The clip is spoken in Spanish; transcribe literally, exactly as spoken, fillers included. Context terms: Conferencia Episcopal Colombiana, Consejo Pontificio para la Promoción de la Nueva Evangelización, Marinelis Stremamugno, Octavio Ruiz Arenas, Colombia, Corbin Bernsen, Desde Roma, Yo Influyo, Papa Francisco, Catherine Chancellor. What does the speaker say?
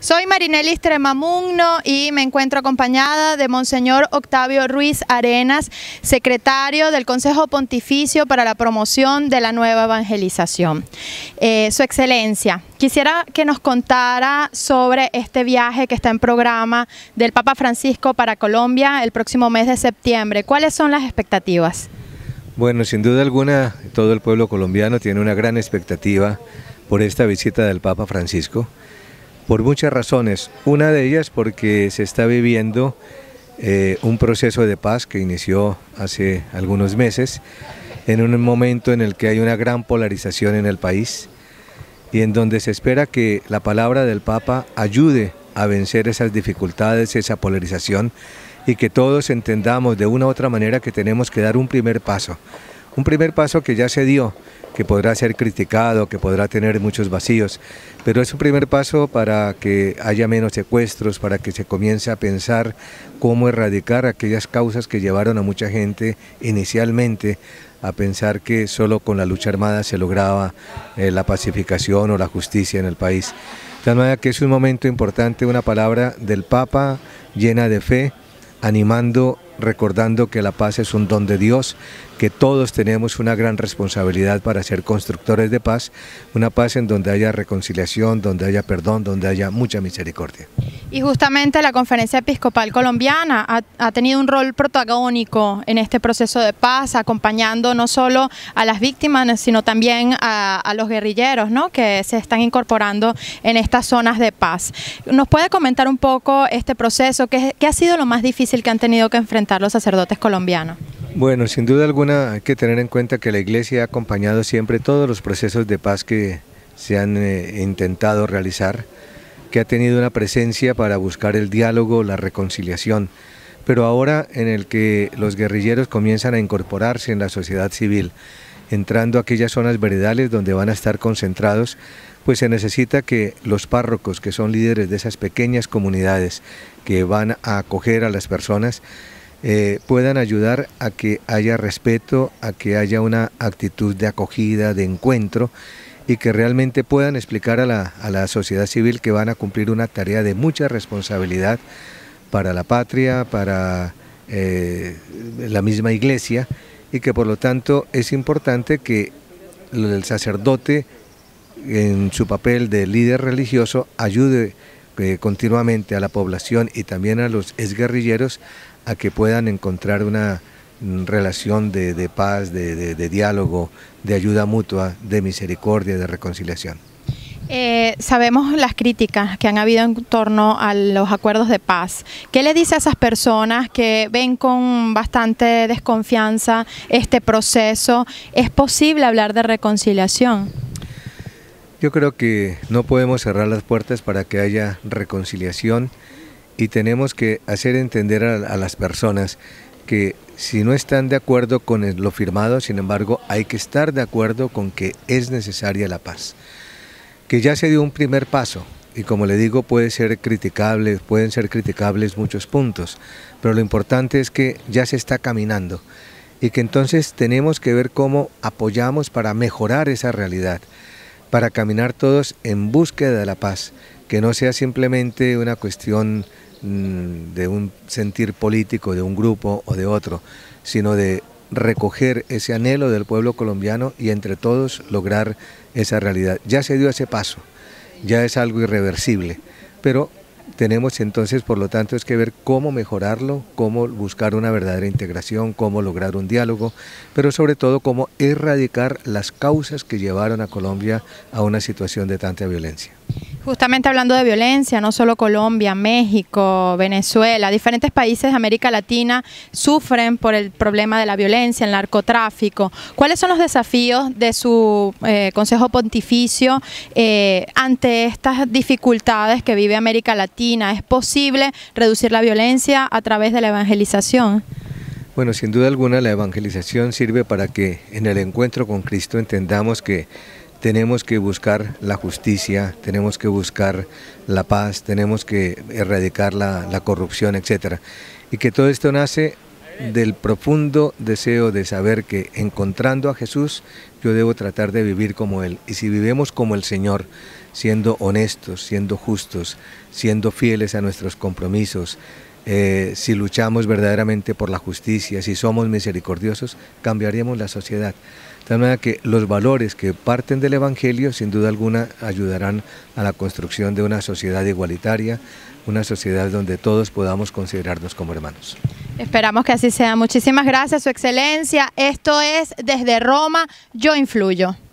Soy Marinelis Stremamugno y me encuentro acompañada de Monseñor Octavio Ruiz Arenas, secretario del Consejo Pontificio para la Promoción de la Nueva Evangelización. Eh, Su Excelencia, quisiera que nos contara sobre este viaje que está en programa del Papa Francisco para Colombia el próximo mes de septiembre. ¿Cuáles son las expectativas? Bueno, sin duda alguna, todo el pueblo colombiano tiene una gran expectativa por esta visita del Papa Francisco, por muchas razones. Una de ellas porque se está viviendo eh, un proceso de paz que inició hace algunos meses, en un momento en el que hay una gran polarización en el país y en donde se espera que la palabra del Papa ayude a vencer esas dificultades, esa polarización, y que todos entendamos de una u otra manera que tenemos que dar un primer paso, un primer paso que ya se dio, que podrá ser criticado, que podrá tener muchos vacíos, pero es un primer paso para que haya menos secuestros, para que se comience a pensar cómo erradicar aquellas causas que llevaron a mucha gente inicialmente a pensar que solo con la lucha armada se lograba eh, la pacificación o la justicia en el país. De tal manera que es un momento importante, una palabra del Papa llena de fe, animando, recordando que la paz es un don de Dios, que todos tenemos una gran responsabilidad para ser constructores de paz, una paz en donde haya reconciliación, donde haya perdón, donde haya mucha misericordia. Y justamente la Conferencia Episcopal Colombiana ha, ha tenido un rol protagónico en este proceso de paz, acompañando no solo a las víctimas, sino también a, a los guerrilleros, ¿no?, que se están incorporando en estas zonas de paz. ¿Nos puede comentar un poco este proceso? ¿Qué, qué ha sido lo más difícil que han tenido que enfrentar los sacerdotes colombianos? Bueno, sin duda alguna hay que tener en cuenta que la Iglesia ha acompañado siempre todos los procesos de paz que se han eh, intentado realizar, que ha tenido una presencia para buscar el diálogo, la reconciliación, pero ahora en el que los guerrilleros comienzan a incorporarse en la sociedad civil, entrando a aquellas zonas veredales donde van a estar concentrados, pues se necesita que los párrocos, que son líderes de esas pequeñas comunidades que van a acoger a las personas, Eh, puedan ayudar a que haya respeto, a que haya una actitud de acogida, de encuentro, y que realmente puedan explicar a la, a la sociedad civil que van a cumplir una tarea de mucha responsabilidad para la patria, para eh, la misma Iglesia, y que por lo tanto es importante que el sacerdote en su papel de líder religioso ayude eh, continuamente a la población y también a los exguerrilleros a que puedan encontrar una relación de, de paz, de, de, de diálogo, de ayuda mutua, de misericordia, de reconciliación. Eh, sabemos las críticas que han habido en torno a los acuerdos de paz. ¿Qué le dice a esas personas que ven con bastante desconfianza este proceso? ¿Es posible hablar de reconciliación? Yo creo que no podemos cerrar las puertas para que haya reconciliación, y tenemos que hacer entender a, a las personas que si no están de acuerdo con lo firmado, sin embargo, hay que estar de acuerdo con que es necesaria la paz. Que ya se dio un primer paso, y como le digo, puede ser criticable, pueden ser criticables muchos puntos, pero lo importante es que ya se está caminando, y que entonces tenemos que ver cómo apoyamos para mejorar esa realidad, para caminar todos en búsqueda de la paz, que no sea simplemente una cuestión de un sentir político de un grupo o de otro, sino de recoger ese anhelo del pueblo colombiano y entre todos lograr esa realidad. Ya se dio ese paso, ya es algo irreversible, pero tenemos entonces, por lo tanto, es que ver cómo mejorarlo, cómo buscar una verdadera integración, cómo lograr un diálogo, pero sobre todo cómo erradicar las causas que llevaron a Colombia a una situación de tanta violencia. Justamente hablando de violencia, no solo Colombia, México, Venezuela, diferentes países de América Latina sufren por el problema de la violencia, el narcotráfico. ¿Cuáles son los desafíos de su eh, Consejo Pontificio eh, ante estas dificultades que vive América Latina? ¿Es posible reducir la violencia a través de la evangelización? Bueno, sin duda alguna la evangelización sirve para que en el encuentro con Cristo entendamos que tenemos que buscar la justicia, tenemos que buscar la paz, tenemos que erradicar la, la corrupción, etcétera. Y que todo esto nace del profundo deseo de saber que encontrando a Jesús yo debo tratar de vivir como Él. Y si vivimos como el Señor, siendo honestos, siendo justos, siendo fieles a nuestros compromisos, eh, si luchamos verdaderamente por la justicia, si somos misericordiosos, cambiaríamos la sociedad. De tal manera que los valores que parten del Evangelio, sin duda alguna, ayudarán a la construcción de una sociedad igualitaria, una sociedad donde todos podamos considerarnos como hermanos. Esperamos que así sea. Muchísimas gracias, Su Excelencia. Esto es Desde Roma, Yo Influyo.